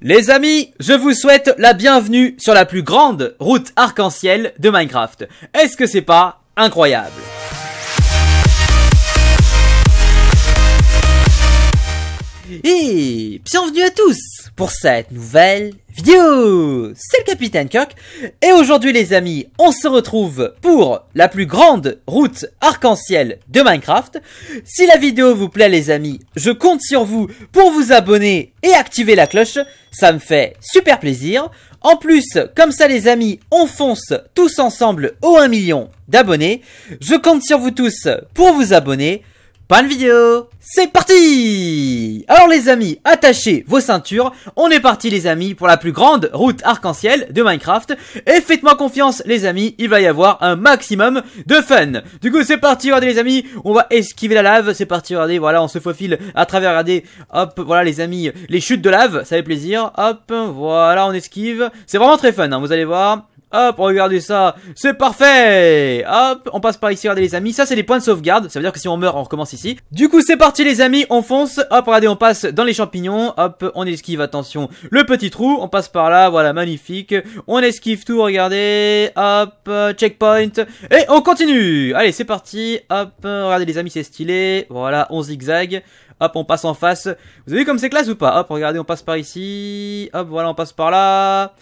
Les amis, je vous souhaite la bienvenue sur la plus grande route arc-en-ciel de Minecraft. Est-ce que c'est pas incroyable? Et bienvenue à tous pour cette nouvelle vidéo. C'est le Capitaine Kirk. Et aujourd'hui les amis, on se retrouve pour la plus grande route arc-en-ciel de Minecraft. Si la vidéo vous plaît les amis, je compte sur vous pour vous abonner et activer la cloche. Ça me fait super plaisir. En plus, comme ça les amis, on fonce tous ensemble au 1 million d'abonnés. Je compte sur vous tous pour vous abonner. Bonne vidéo, c'est parti! Alors les amis, attachez vos ceintures, on est parti les amis pour la plus grande route arc-en-ciel de Minecraft. Et faites-moi confiance les amis, il va y avoir un maximum de fun. Du coup c'est parti, regardez les amis, on va esquiver la lave, c'est parti, regardez, voilà, on se faufile à travers, regardez, hop, voilà les amis, les chutes de lave, ça fait plaisir, hop, voilà, on esquive, c'est vraiment très fun, hein, vous allez voir. Hop, regardez ça, c'est parfait. Hop, on passe par ici, regardez les amis. Ça c'est les points de sauvegarde, ça veut dire que si on meurt on recommence ici. Du coup c'est parti les amis, on fonce. Hop, regardez, on passe dans les champignons. Hop, on esquive, attention, le petit trou. On passe par là, voilà, magnifique. On esquive tout, regardez. Hop, checkpoint, et on continue. Allez, c'est parti, hop. Regardez les amis, c'est stylé, voilà, on zigzague. Hop, on passe en face. Vous avez vu comme c'est classe ou pas? Hop, regardez, on passe par ici. Hop, voilà, on passe par là.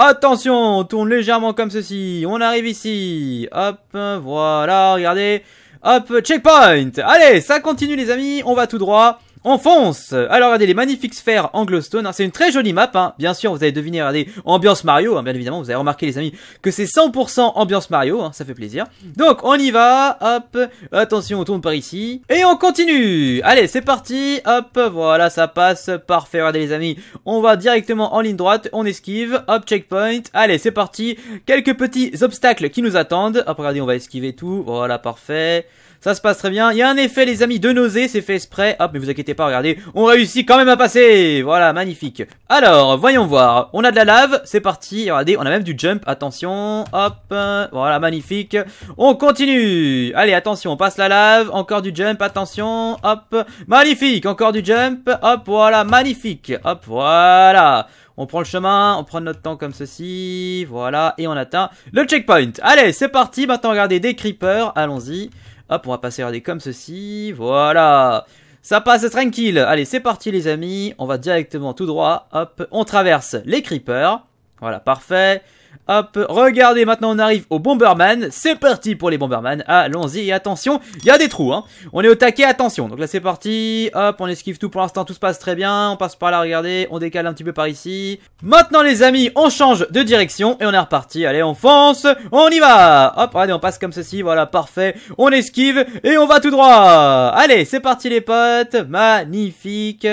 Attention, on tourne légèrement comme ceci, on arrive ici, hop, voilà, regardez, hop, checkpoint. Allez, ça continue les amis, on va tout droit, on fonce. Alors regardez les magnifiques sphères en glowstone, hein, c'est une très jolie map, hein. Bien sûr vous avez deviné, regardez, ambiance Mario, hein, bien évidemment vous avez remarqué les amis que c'est 100% ambiance Mario, hein, ça fait plaisir. Donc on y va, hop, attention, on tourne par ici, et on continue. Allez, c'est parti, hop, voilà, ça passe, parfait, regardez les amis, on va directement en ligne droite, on esquive, hop, checkpoint, allez, c'est parti, quelques petits obstacles qui nous attendent, hop, regardez, on va esquiver tout, voilà, parfait. Ça se passe très bien, il y a un effet les amis de nausée, c'est fait exprès, hop, mais vous inquiétez pas, regardez, on réussit quand même à passer, voilà, magnifique. Alors, voyons voir, on a de la lave, c'est parti, regardez, on a même du jump, attention, hop, voilà, magnifique, on continue, allez, attention, on passe la lave, encore du jump, attention, hop, magnifique, encore du jump, hop, voilà, magnifique, hop, voilà. On prend le chemin, on prend notre temps comme ceci, voilà, et on atteint le checkpoint. Allez, c'est parti, maintenant regardez, des creepers, allons-y. Hop, on va passer, regardez, comme ceci, voilà. Ça passe tranquille. Allez, c'est parti les amis, on va directement tout droit, hop, on traverse les creepers. Voilà, parfait. Hop, regardez, maintenant on arrive au Bomberman. C'est parti pour les Bomberman. Allons-y, et attention, il y a des trous, hein. On est au taquet, attention. Donc là c'est parti, hop, on esquive tout pour l'instant, tout se passe très bien. On passe par là, regardez, on décale un petit peu par ici. Maintenant les amis, on change de direction et on est reparti. Allez, on fonce, on y va. Hop, regardez, on passe comme ceci, voilà, parfait. On esquive et on va tout droit. Allez, c'est parti les potes, magnifique.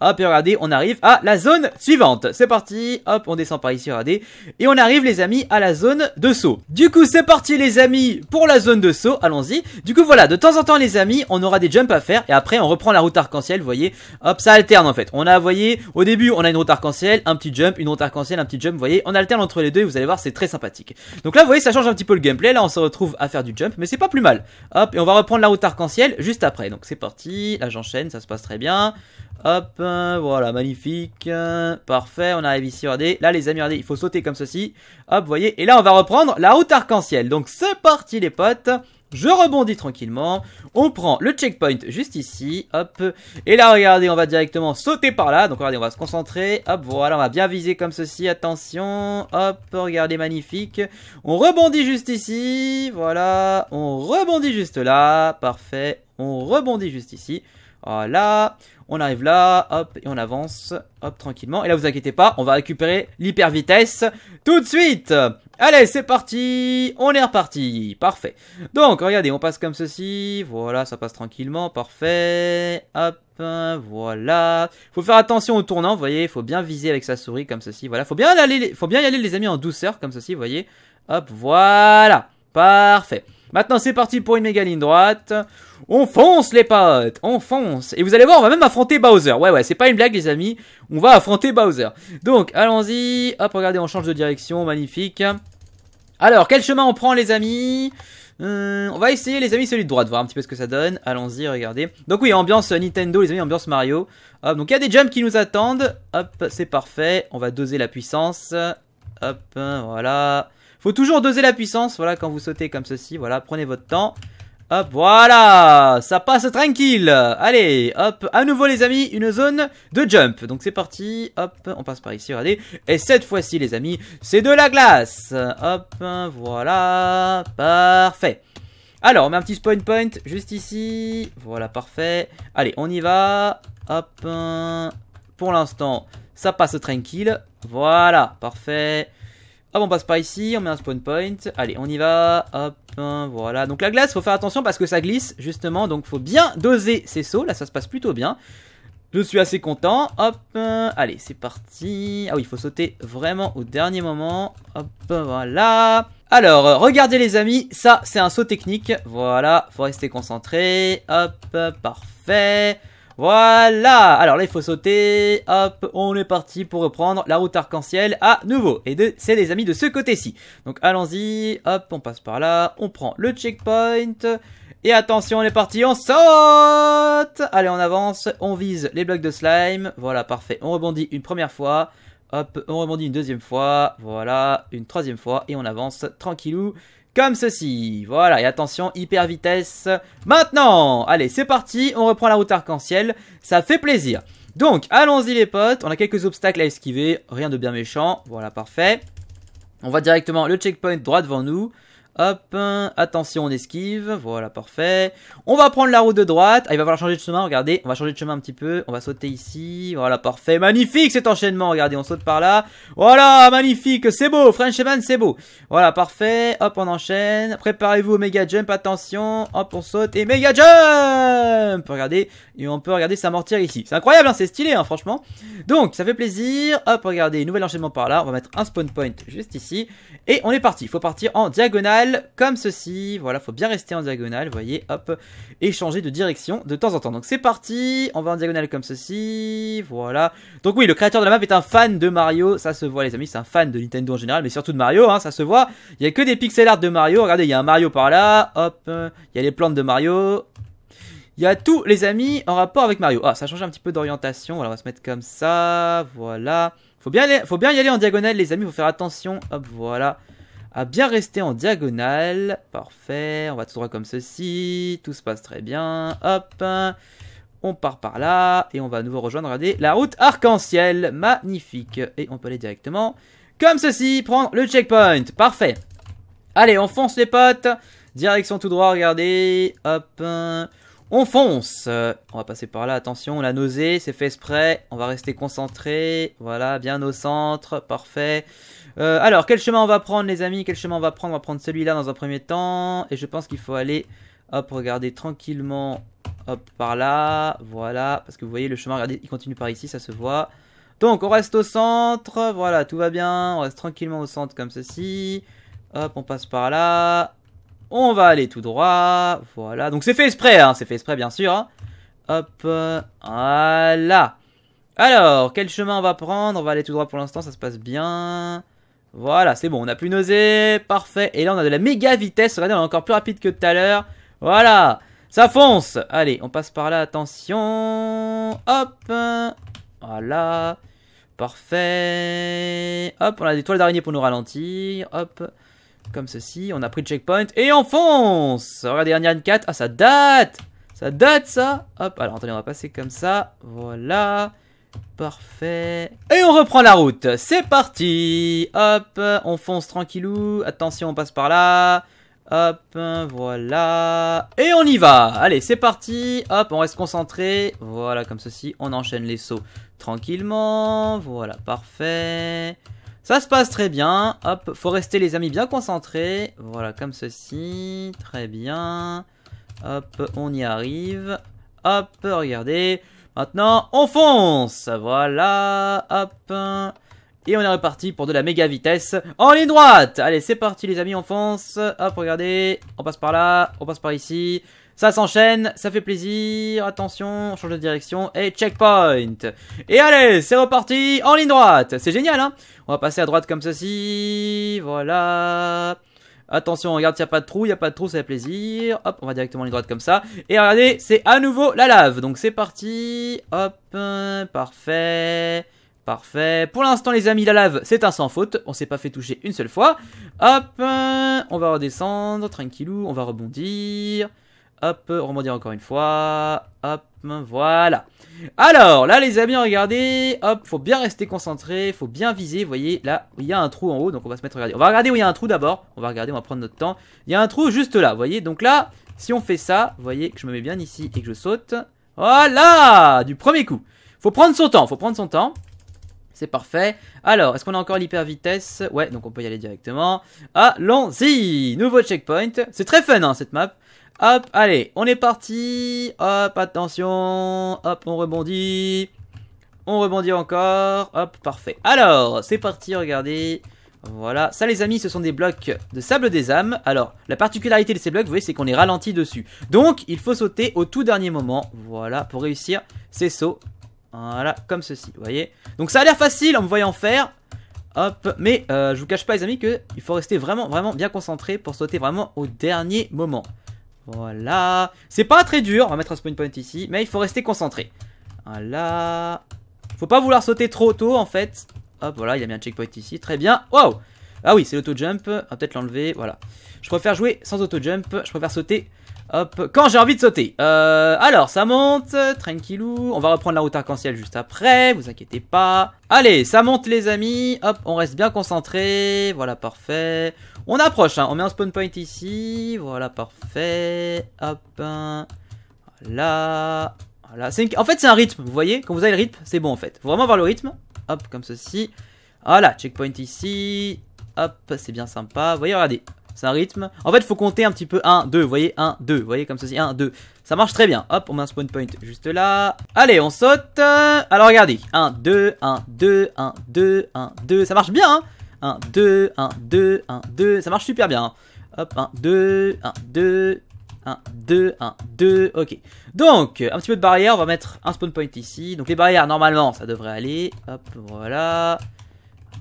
Hop, et regardez, on arrive à la zone suivante. C'est parti, hop, on descend par ici, regardez. Et on arrive les amis à la zone de saut. Du coup c'est parti les amis pour la zone de saut, allons-y. Du coup voilà, de temps en temps les amis on aura des jumps à faire et après on reprend la route arc-en-ciel, vous voyez, hop, ça alterne en fait. On a, vous voyez, au début on a une route arc-en-ciel, un petit jump, une route arc-en-ciel, un petit jump, vous voyez, on alterne entre les deux et vous allez voir c'est très sympathique. Donc là vous voyez ça change un petit peu le gameplay, là on se retrouve à faire du jump mais c'est pas plus mal. Hop, et on va reprendre la route arc-en-ciel juste après, donc c'est parti, là j'enchaîne, ça se passe très bien. Hop, voilà, magnifique, parfait, on arrive ici, regardez, là les amis, regardez, il faut sauter comme ceci, hop, voyez, et là on va reprendre la route arc-en-ciel, donc c'est parti les potes, je rebondis tranquillement, on prend le checkpoint juste ici, hop, et là regardez, on va directement sauter par là, donc regardez, on va se concentrer, hop, voilà, on va bien viser comme ceci, attention, hop, regardez, magnifique, on rebondit juste ici, voilà, on rebondit juste là, parfait, on rebondit juste ici, voilà, on arrive là, hop, et on avance, hop, tranquillement. Et là, vous inquiétez pas, on va récupérer l'hyper vitesse tout de suite. Allez, c'est parti, on est reparti, parfait. Donc, regardez, on passe comme ceci, voilà, ça passe tranquillement, parfait, hop, voilà. Faut faire attention au tournant, vous voyez, faut bien viser avec sa souris comme ceci, voilà. Faut bien y aller les amis en douceur comme ceci, vous voyez, hop, voilà, parfait. Maintenant c'est parti pour une méga ligne droite. On fonce les potes, on fonce. Et vous allez voir, on va même affronter Bowser. Ouais, c'est pas une blague les amis, on va affronter Bowser. Donc allons-y, hop, regardez, on change de direction, magnifique. Alors quel chemin on prend les amis? On va essayer les amis celui de droite, voir un petit peu ce que ça donne. Allons-y, regardez. Donc oui, ambiance Nintendo les amis, ambiance Mario. Hop, donc il y a des jumps qui nous attendent. Hop, c'est parfait, on va doser la puissance. Hop, voilà. Faut toujours doser la puissance, voilà, quand vous sautez comme ceci, voilà, prenez votre temps. Hop, voilà, ça passe tranquille. Allez, hop, à nouveau les amis, une zone de jump. Donc c'est parti, hop, on passe par ici, regardez. Et cette fois-ci les amis, c'est de la glace. Hop, voilà, parfait. Alors, on met un petit spawn point juste ici. Voilà, parfait. Allez, on y va. Hop, pour l'instant, ça passe tranquille. Voilà, parfait. Hop, on passe par ici, on met un spawn point. Allez, on y va. Hop, voilà. Donc la glace, faut faire attention parce que ça glisse, justement. Donc faut bien doser ses sauts. Là, ça se passe plutôt bien. Je suis assez content. Hop, allez, c'est parti. Ah oui, il faut sauter vraiment au dernier moment. Hop, voilà. Alors, regardez les amis. Ça, c'est un saut technique. Voilà, faut rester concentré. Hop, parfait. Voilà, alors là il faut sauter, hop, on est parti pour reprendre la route arc-en-ciel à nouveau. Et c'est les amis de ce côté-ci. Donc allons-y, hop, on passe par là, on prend le checkpoint. Et attention, on est parti, on saute. Allez, on avance, on vise les blocs de slime. Voilà, parfait, on rebondit une première fois. Hop, on rebondit une deuxième fois. Voilà, une troisième fois. Et on avance tranquillou. Comme ceci, voilà, et attention, hyper vitesse, maintenant. Allez, c'est parti, on reprend la route arc-en-ciel, ça fait plaisir. Donc, allons-y les potes, on a quelques obstacles à esquiver, rien de bien méchant, voilà, parfait. On va directement le checkpoint droit devant nous, hop, attention, on esquive, voilà, parfait. On va prendre la route de droite, ah, il va falloir changer de chemin, regardez, on va changer de chemin un petit peu, on va sauter ici, voilà, parfait, magnifique cet enchaînement, regardez, on saute par là, voilà, magnifique, c'est beau, Frenchman, c'est beau. Voilà, parfait, hop, on enchaîne, préparez-vous au méga jump, attention, hop, on saute, et méga jump, regardez, et on peut regarder s'amortir ici, c'est incroyable, hein, c'est stylé, hein, franchement. Donc, ça fait plaisir, hop, regardez, nouvel enchaînement par là, on va mettre un spawn point juste ici, et on est parti, il faut partir en diagonale, comme ceci, voilà, faut bien rester en diagonale, voyez, hop, et changer de direction de temps en temps. Donc c'est parti, on va en diagonale comme ceci, voilà. Donc oui, le créateur de la map est un fan de Mario, ça se voit les amis, c'est un fan de Nintendo en général, mais surtout de Mario, hein, ça se voit. Il y a que des pixel art de Mario, regardez, il y a un Mario par là, hop, il y a les plantes de Mario. Il y a tout les amis en rapport avec Mario. Ah, ça change un petit peu d'orientation, voilà, on va se mettre comme ça, voilà. Faut bien y aller en diagonale les amis, faut faire attention, hop, voilà. À bien rester en diagonale, parfait, on va tout droit comme ceci, tout se passe très bien, hop, on part par là, et on va à nouveau rejoindre, regardez, la route arc-en-ciel, magnifique, et on peut aller directement, comme ceci, prendre le checkpoint, parfait, allez, on fonce les potes, direction tout droit, regardez, hop, on fonce, on va passer par là, attention, la nausée, c'est fait exprès, on va rester concentré, voilà, bien au centre, parfait. Alors, quel chemin on va prendre les amis? Quel chemin on va prendre? On va prendre celui-là dans un premier temps, et je pense qu'il faut aller, hop, regardez tranquillement, hop, par là, voilà, parce que vous voyez le chemin, regardez, il continue par ici, ça se voit. Donc, on reste au centre, voilà, tout va bien, on reste tranquillement au centre comme ceci, hop, on passe par là. On va aller tout droit, voilà, donc c'est fait exprès, hein, c'est fait exprès bien sûr, hein. Hop, voilà. Alors, quel chemin on va prendre? On va aller tout droit pour l'instant, ça se passe bien. Voilà, c'est bon, on n'a plus nausé, parfait. Et là, on a de la méga vitesse, regardez, on est encore plus rapide que tout à l'heure. Voilà, ça fonce. Allez, on passe par là, attention. Hop, voilà, parfait. Hop, on a des toiles d'araignée pour nous ralentir, hop. Comme ceci, on a pris le checkpoint et on fonce. Regardez, dernière ligne 4. Ah, ça date. Ça date, ça. Hop, alors attendez, on va passer comme ça. Voilà. Parfait. Et on reprend la route. C'est parti. Hop, on fonce tranquillou. Attention, on passe par là. Hop, voilà. Et on y va. Allez, c'est parti. Hop, on reste concentré. Voilà, comme ceci. On enchaîne les sauts tranquillement. Voilà, parfait. Ça se passe très bien, hop, faut rester les amis bien concentrés, voilà comme ceci, très bien, hop, on y arrive, hop, regardez, maintenant on fonce, voilà, hop, et on est reparti pour de la méga vitesse en ligne droite, allez c'est parti les amis, on fonce, hop, regardez, on passe par là, on passe par ici, ça s'enchaîne, ça fait plaisir, attention, on change de direction, et checkpoint. Et allez, c'est reparti, en ligne droite, c'est génial, hein. On va passer à droite comme ceci, voilà. Attention, regarde, il n'y a pas de trou, il n'y a pas de trou, ça fait plaisir. Hop, on va directement à ligne droite comme ça. Et regardez, c'est à nouveau la lave. Donc c'est parti. Hop, parfait. Parfait. Pour l'instant, les amis, la lave, c'est un sans faute. On s'est pas fait toucher une seule fois. Hop, on va redescendre, tranquillou, on va rebondir. Hop, rebondir encore une fois. Hop, voilà. Alors, là, les amis, regardez. Hop, faut bien rester concentré, faut bien viser. Vous voyez, là, il y a un trou en haut, donc on va se mettre à regarder. On va regarder où il y a un trou d'abord. On va regarder, on va prendre notre temps. Il y a un trou juste là, vous voyez. Donc là, si on fait ça, vous voyez que je me mets bien ici et que je saute. Voilà, du premier coup. Faut prendre son temps, faut prendre son temps. C'est parfait. Alors, est-ce qu'on a encore l'hyper vitesse? Ouais, donc on peut y aller directement. Allons-y. Nouveau checkpoint. C'est très fun, hein, cette map. Hop, allez, on est parti. Hop, attention. Hop, on rebondit. On rebondit encore. Hop, parfait. Alors, c'est parti, regardez. Voilà, ça les amis, ce sont des blocs de sable des âmes. Alors, la particularité de ces blocs, vous voyez, c'est qu'on est ralenti dessus. Donc, il faut sauter au tout dernier moment. Voilà, pour réussir ces sauts. Voilà, comme ceci, vous voyez. Donc ça a l'air facile en me voyant faire. Hop, mais je vous cache pas les amis que il faut rester vraiment, vraiment bien concentré pour sauter vraiment au dernier moment. Voilà, c'est pas très dur, on va mettre un spawn point ici, mais il faut rester concentré. Voilà. Faut pas vouloir sauter trop tôt en fait. Hop, voilà, il a mis un checkpoint ici, très bien. Wow. Ah oui, c'est l'auto-jump, on va peut-être l'enlever, voilà. Je préfère jouer sans auto-jump, je préfère sauter. Hop, quand j'ai envie de sauter. Alors, ça monte, tranquillou. On va reprendre la route arc-en-ciel juste après, vous inquiétez pas. Allez, ça monte les amis. Hop, on reste bien concentré. Voilà, parfait. On approche, hein. On met un spawn point ici. Voilà, parfait. Hop, voilà. Voilà. En fait, c'est un rythme, vous voyez. Quand vous avez le rythme, c'est bon en fait. Faut vraiment avoir le rythme. Hop, comme ceci. Voilà, checkpoint ici. Hop, c'est bien sympa. Vous voyez, regardez. C'est un rythme. En fait, il faut compter un petit peu 1, 2, vous voyez, 1, 2, vous voyez, comme ceci, 1, 2. Ça marche très bien. Hop, on met un spawn point juste là. Allez, on saute. Alors, regardez. 1, 2, 1, 2, 1, 2, 1, 2. Ça marche bien, hein. 1, 2, 1, 2, 1, 2. Ça marche super bien, hein. Hop, 1, 2, 1, 2, 1, 2, 1, 2. Ok. Donc, un petit peu de barrière. On va mettre un spawn point ici. Donc, les barrières, normalement, ça devrait aller. Hop, voilà.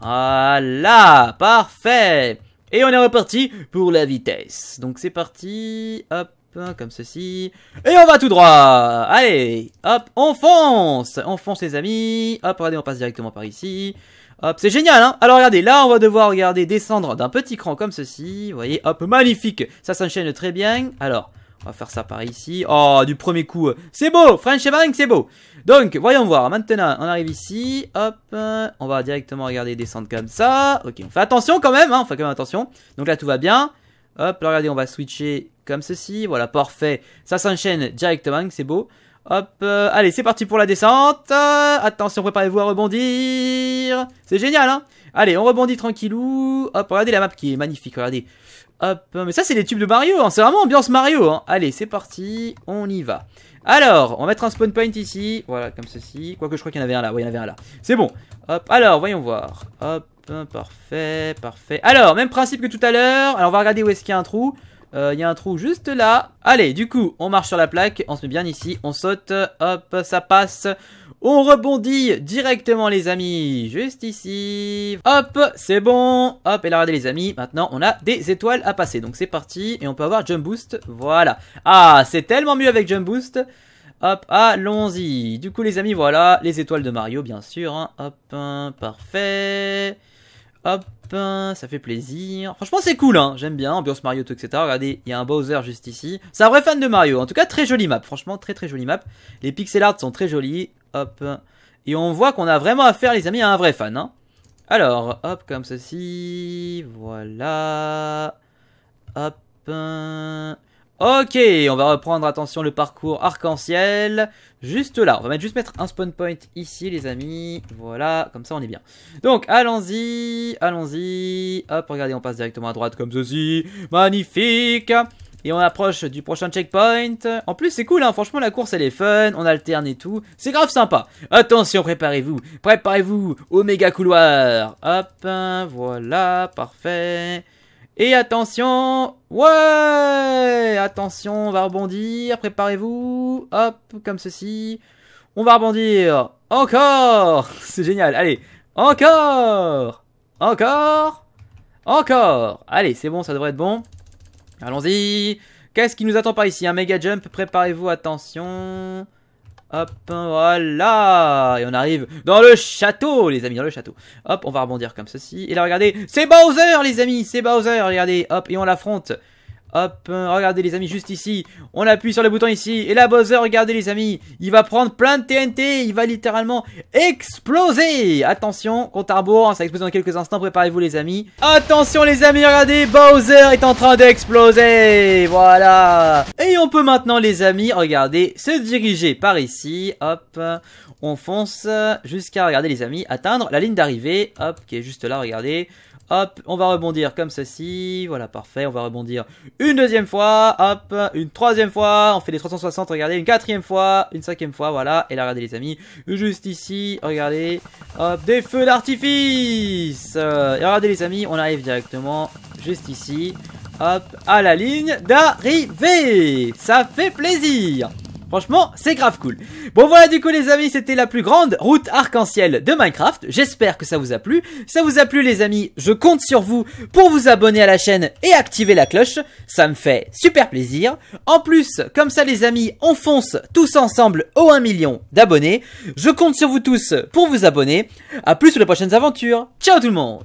Voilà. Parfait. Et on est reparti pour la vitesse. Donc c'est parti, hop, comme ceci. Et on va tout droit. Allez, hop, on fonce les amis. Hop, regardez, on passe directement par ici. Hop, c'est génial, hein. Alors regardez, là on va devoir, regardez, descendre d'un petit cran comme ceci. Vous voyez, hop, magnifique. Ça s'enchaîne très bien. Alors, on va faire ça par ici. Oh, du premier coup, c'est beau, French Bank, c'est beau. Donc, voyons voir. Maintenant, on arrive ici. Hop, on va directement regarder descendre comme ça. Ok, on fait attention quand même, hein, on fait quand même attention. Donc là, tout va bien. Hop, là, regardez, on va switcher comme ceci. Voilà, parfait. Ça s'enchaîne directement, c'est beau. Hop, allez, c'est parti pour la descente. Attention, préparez-vous à rebondir. C'est génial, hein. Allez, on rebondit tranquillou. Hop, regardez la map qui est magnifique, regardez. Hop, mais ça c'est les tubes de Mario, hein. C'est vraiment ambiance Mario, hein. Allez, c'est parti, on y va. Alors, on va mettre un spawn point ici. Voilà, comme ceci, quoique je crois qu'il y en avait un là. Oui, il y en avait un là, c'est bon. Hop, alors, voyons voir. Hop, parfait, parfait. Alors, même principe que tout à l'heure. Alors, on va regarder où est-ce qu'il y a un trou. Il y a un trou juste là. Allez, du coup, on marche sur la plaque. On se met bien ici, on saute. Hop, ça passe. On rebondit directement les amis, juste ici. Hop, c'est bon. Hop, et là regardez les amis, maintenant on a des étoiles à passer. Donc c'est parti, et on peut avoir Jump Boost, voilà. Ah, c'est tellement mieux avec Jump Boost. Hop, allons-y. Du coup les amis, voilà, les étoiles de Mario bien sûr, hein. Hop, parfait. Hop, ça fait plaisir. Franchement c'est cool, hein. J'aime bien, ambiance Mario, tout, etc. Regardez, il y a un Bowser juste ici. C'est un vrai fan de Mario, en tout cas très jolie map. Franchement très très jolie map. Les pixel art sont très jolis. Hop, et on voit qu'on a vraiment affaire les amis à un vrai fan, hein. Alors, hop, comme ceci, voilà. Hop, ok, on va reprendre, attention, le parcours arc-en-ciel, juste là. On va juste mettre un spawn point ici les amis, voilà, comme ça on est bien. Donc, allons-y, allons-y, hop, regardez, on passe directement à droite comme ceci, magnifique. Et on approche du prochain checkpoint. En plus c'est cool, hein, franchement la course elle est fun. On alterne et tout, c'est grave sympa. Attention, préparez-vous, préparez-vous au méga couloir. Hop, voilà, parfait. Et attention. Ouais, attention, on va rebondir, préparez-vous. Hop, comme ceci. On va rebondir, encore. C'est génial, allez, encore. Encore. Encore. Allez, c'est bon, ça devrait être bon. Allons-y. Qu'est-ce qui nous attend par ici? Un méga jump, préparez-vous, attention. Hop, voilà. Et on arrive dans le château, les amis, dans le château. Hop, on va rebondir comme ceci. Et là, regardez, c'est Bowser, les amis, c'est Bowser, regardez. Hop, et on l'affronte. Hop, regardez les amis, juste ici, on appuie sur le bouton ici, et là Bowser, regardez les amis, il va prendre plein de TNT, il va littéralement exploser. Attention, compte à rebours, ça explose dans quelques instants, préparez-vous les amis. Attention les amis, regardez, Bowser est en train d'exploser, voilà. Et on peut maintenant les amis, regardez, se diriger par ici, hop, on fonce jusqu'à, regardez les amis, atteindre la ligne d'arrivée, hop, qui est juste là, regardez. Hop, on va rebondir comme ceci, voilà parfait, on va rebondir une deuxième fois, hop, une troisième fois, on fait les 360, regardez, une quatrième fois, une cinquième fois, voilà, et là regardez les amis, juste ici, regardez, hop, des feux d'artifice, et regardez les amis, on arrive directement juste ici, hop, à la ligne d'arrivée, ça fait plaisir! Franchement, c'est grave cool. Bon voilà du coup les amis, c'était la plus grande route arc-en-ciel de Minecraft. J'espère que ça vous a plu. Ça vous a plu les amis, je compte sur vous pour vous abonner à la chaîne et activer la cloche. Ça me fait super plaisir. En plus, comme ça les amis, on fonce tous ensemble aux 1 million d'abonnés. Je compte sur vous tous pour vous abonner. A plus sur les prochaines aventures. Ciao tout le monde!